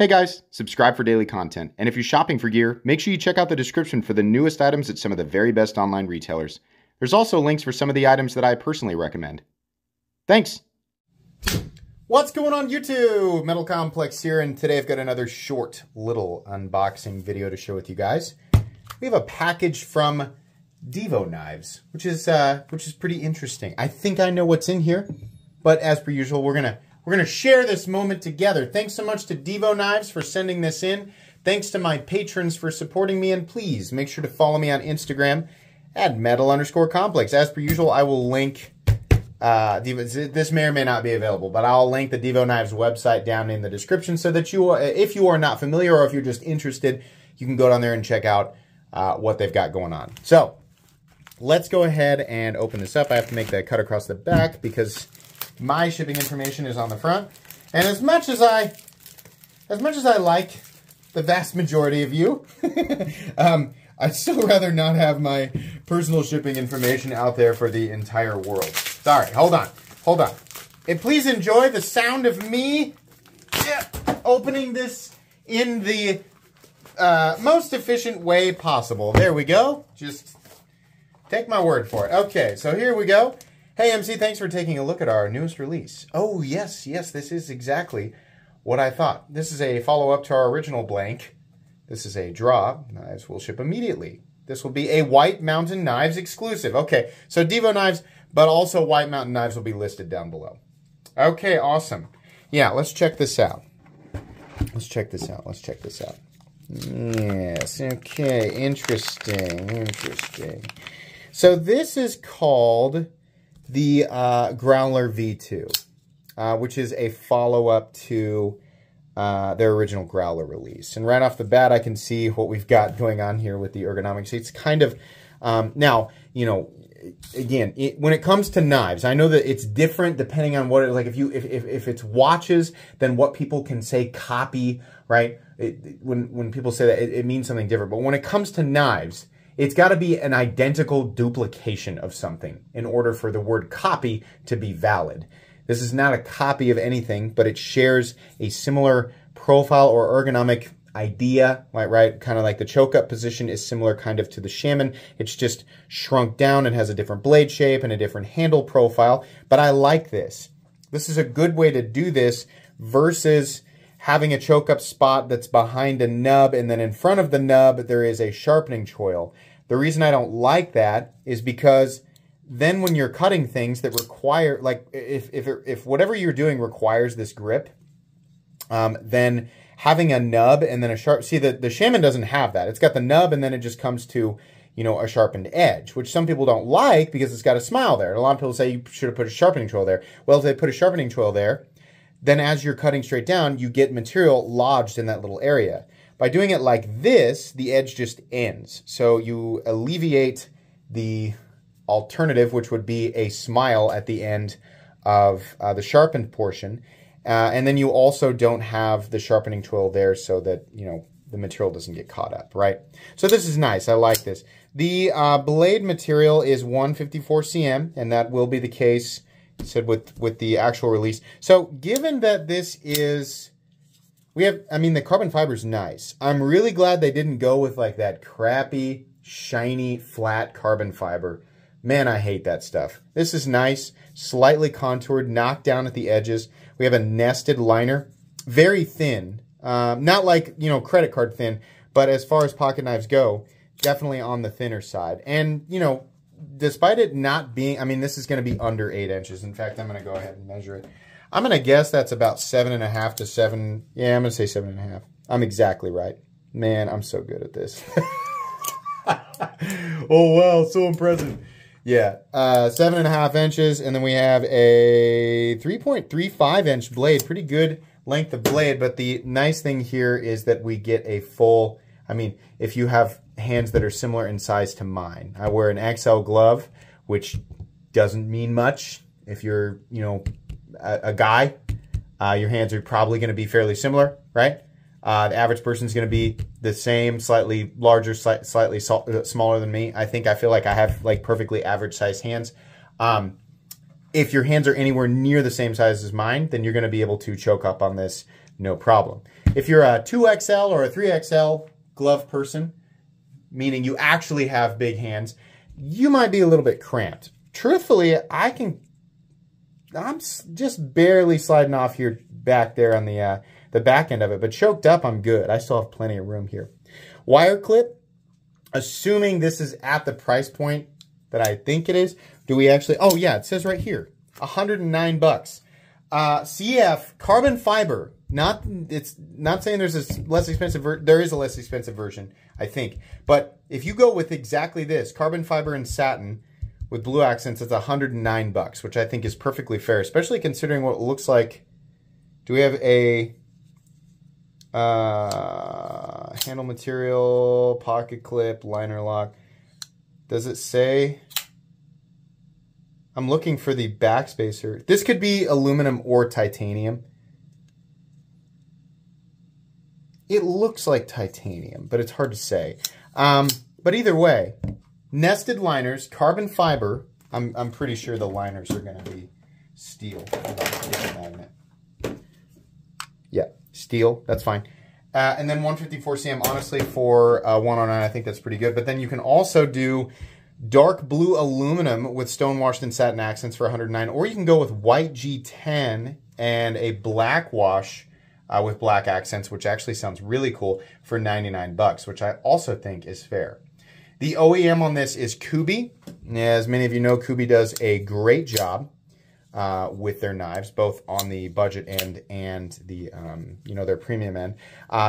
Hey guys, subscribe for daily content. And if you're shopping for gear, make sure you check out the description for the newest items at some of the very best online retailers. There's also links for some of the items that I personally recommend. Thanks. What's going on YouTube? Metal Complex here, and today I've got another short little unboxing video to share with you guys. We have a package from Divo Knives, which is pretty interesting. I think I know what's in here, but as per usual, we're gonna share this moment together. Thanks so much to Divo Knives for sending this in. Thanks to my patrons for supporting me, and please make sure to follow me on Instagram at metal_complex. As per usual, I will link this may or may not be available, but I'll link the Divo Knives website down in the description so that you, if you are not familiar or if you're just interested, you can go down there and check out what they've got going on. So let's go ahead and open this up. I have to make that cut across the back because my shipping information is on the front. And as much as I like the vast majority of you, I'd still rather not have my personal shipping information out there for the entire world. Sorry, hold on. And please enjoy the sound of me opening this in the most efficient way possible. There we go. Just take my word for it. Okay, so here we go. Hey MC, thanks for taking a look at our newest release. Oh yes, yes, this is exactly what I thought. This is a follow-up to our original blank. This is a draw. Knives will ship immediately. This will be a White Mountain Knives exclusive. Okay, so Divo Knives, but also White Mountain Knives will be listed down below. Okay, awesome. Yeah, let's check this out. Let's check this out. Yes, okay, interesting. So this is called the Growler V2, which is a follow-up to their original Growler release. And right off the bat, I can see what we've got going on here with the ergonomics. It's kind of, now, you know, again, when it comes to knives, I know that it's different depending on what it, like if it's watches, then what people can say copy, right? When people say that, it means something different. But when it comes to knives, it's got to be an identical duplication of something in order for the word copy to be valid. This is not a copy of anything, but it shares a similar profile or ergonomic idea, right? Kind of like the choke-up position is similar kind of to the Shaman. It's just shrunk down and has a different blade shape and a different handle profile. But I like this. This is a good way to do this versus having a choke-up spot that's behind a nub, and then in front of the nub, there is a sharpening choil. The reason I don't like that is because then when you're cutting things that require, like if whatever you're doing requires this grip, then having a nub and then a sharp, see the Shaman doesn't have that. It's got the nub and then it just comes to, you know, a sharpened edge, which some people don't like because it's got a smile there. And a lot of people say you should have put a sharpening choil there. Well, if they put a sharpening choil there, then as you're cutting straight down, you get material lodged in that little area. By doing it like this, the edge just ends. So you alleviate the alternative, which would be a smile at the end of the sharpened portion. And then you also don't have the sharpening tool there so that, you know, the material doesn't get caught up, right? So this is nice. I like this. The blade material is 154CM, and that will be the case said with the actual release. So given that this is, we have, I mean, the carbon fiber is nice. I'm really glad they didn't go with like that crappy, shiny, flat carbon fiber. Man, I hate that stuff. This is nice, slightly contoured, knocked down at the edges. We have a nested liner, very thin, not like, you know, credit card thin, but as far as pocket knives go, definitely on the thinner side. And, you know, despite it not being, I mean, this is going to be under 8 inches. In fact, I'm going to go ahead and measure it. I'm going to guess that's about 7.5 to 7. Yeah, I'm going to say 7.5. I'm exactly right. Man, I'm so good at this. Oh, wow. So impressive. Yeah. 7.5 inches. And then we have a 3.35 inch blade. Pretty good length of blade. But the nice thing here is that we get a full, I mean, if you have hands that are similar in size to mine. I wear an XL glove, which doesn't mean much. If you're, you know, a guy, your hands are probably going to be fairly similar, right? The average person's going to be the same, slightly larger, slightly smaller than me. I feel like I have like perfectly average sized hands. If your hands are anywhere near the same size as mine, then you're going to be able to choke up on this no problem. If you're a 2XL or a 3XL glove person, meaning you actually have big hands, you might be a little bit cramped. Truthfully, I'm just barely sliding off here back there on the back end of it, but choked up, I'm good. I still have plenty of room here. Wire clip, assuming this is at the price point that I think it is. Do we actually, oh yeah, it says right here, 109 bucks. CF, carbon fiber, it's not saying there's a less expensive, there is a less expensive version, I think. But if you go with exactly this, carbon fiber and satin with blue accents, it's 109 bucks, which I think is perfectly fair, especially considering what it looks like. Do we have a handle material, pocket clip, liner lock? Does it say? I'm looking for the backspacer. This could be aluminum or titanium. It looks like titanium, but it's hard to say. But either way, nested liners, carbon fiber. I'm pretty sure the liners are going to be steel. Yeah, steel, that's fine. And then 154CM, honestly, for 109, I think that's pretty good. But then you can also do dark blue aluminum with stonewashed and satin accents for 109, or you can go with white G10 and a black wash with black accents, which actually sounds really cool, for 99 bucks, which I also think is fair. The OEM on this is Kubi. As many of you know, Kubi does a great job with their knives, both on the budget end and the, you know, their premium end.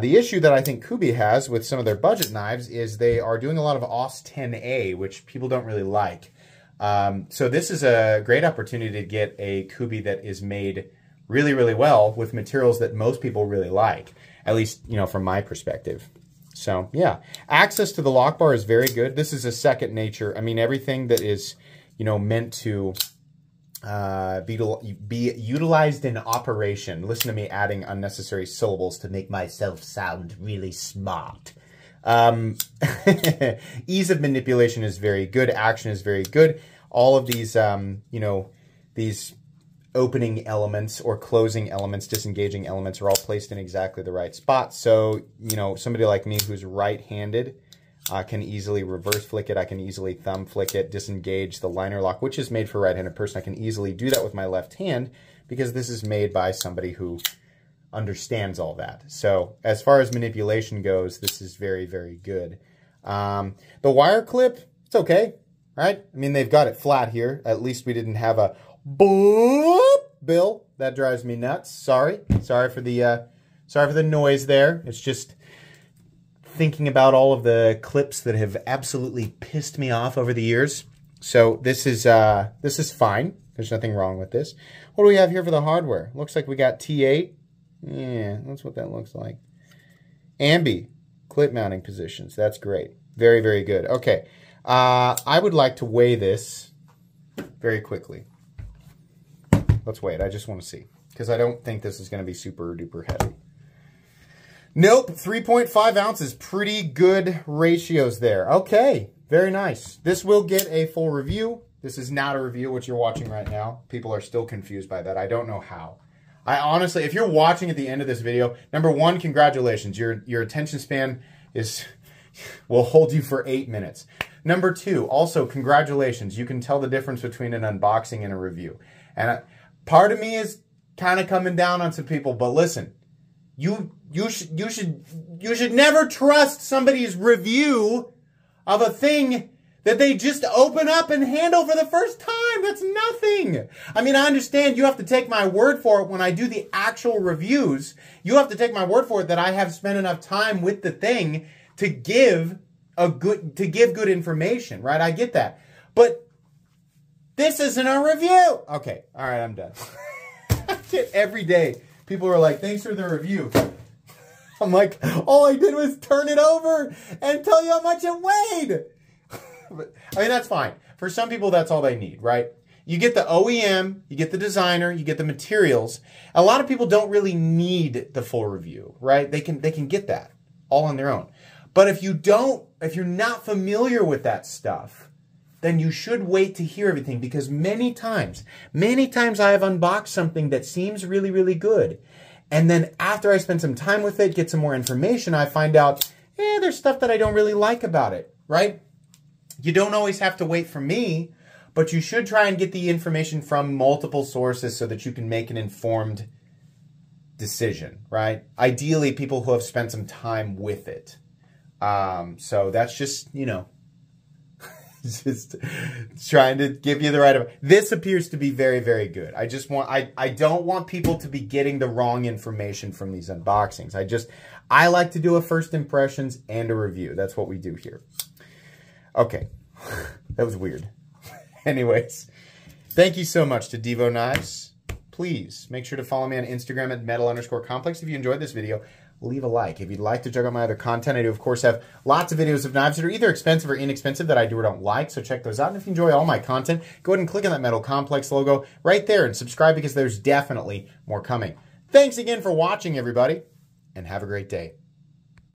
The issue that I think Kubi has with some of their budget knives is they are doing a lot of OS 10A, which people don't really like. So this is a great opportunity to get a Kubi that is made really, really well with materials that most people really like, at least, you know, from my perspective. So yeah, access to the lock bar is very good. This is a second nature. I mean, everything that is, you know, meant to be utilized in operation. Listen to me adding unnecessary syllables to make myself sound really smart. Ease of manipulation is very good. Action is very good. All of these, you know, these opening elements or closing elements, disengaging elements are all placed in exactly the right spot. So, you know, somebody like me who's right-handed can easily reverse flick it. I can easily thumb flick it, disengage the liner lock, which is made for a right-handed person. I can easily do that with my left hand because this is made by somebody who understands all that. So as far as manipulation goes, this is very, very good. The wire clip, it's okay, right? I mean, they've got it flat here. At least we didn't have a boop bill. That drives me nuts. Sorry. Sorry for the noise there. It's just thinking about all of the clips that have absolutely pissed me off over the years. So this is fine. There's nothing wrong with this. What do we have here for the hardware? Looks like we got T8. Yeah, that's what that looks like. Ambi clip mounting positions. That's great. Very, very good. Okay. I would like to weigh this very quickly. Let's wait. I just want to see because I don't think this is going to be super duper heavy. Nope, 3.5 ounces, pretty good ratios there. Okay, very nice. This will get a full review. This is not a review, what you're watching right now. People are still confused by that. I don't know how. I honestly, if you're watching at the end of this video, #1, congratulations. Your attention span will hold you for 8 minutes. #2, also congratulations. You can tell the difference between an unboxing and a review. And part of me is kind of coming down on some people, but listen, you should never trust somebody's review of a thing that they just open up and handle for the first time. That's nothing. I mean, I understand you have to take my word for it when I do the actual reviews. You have to take my word for it that I have spent enough time with the thing to give good information, right? I get that. But this isn't a review. Okay. All right, I'm done. I get every day. People are like, thanks for the review. I'm like, all I did was turn it over and tell you how much it weighed. I mean, that's fine. For some people, that's all they need, right? You get the OEM, you get the designer, you get the materials. A lot of people don't really need the full review, right? They can get that all on their own. But if you're not familiar with that stuff, then you should wait to hear everything, because many times I have unboxed something that seems really, really good. And then after I spend some time with it, get some more information, I find out, there's stuff that I don't really like about it, right? You don't always have to wait for me, but you should try and get the information from multiple sources so that you can make an informed decision, right? Ideally, people who have spent some time with it. So that's just, you know, just trying to give you the right amount. This appears to be very, very good. I just want, I don't want people to be getting the wrong information from these unboxings. I like to do a first impressions and a review. That's what we do here. Okay. That was weird. Anyways, thank you so much to Divo Knives. Please make sure to follow me on Instagram at metal_complex. If you enjoyed this video, leave a like. If you'd like to check out my other content, I do, of course, have lots of videos of knives that are either expensive or inexpensive that I do or don't like, so check those out. And if you enjoy all my content, go ahead and click on that Metal Complex logo right there and subscribe because there's definitely more coming. Thanks again for watching, everybody, and have a great day.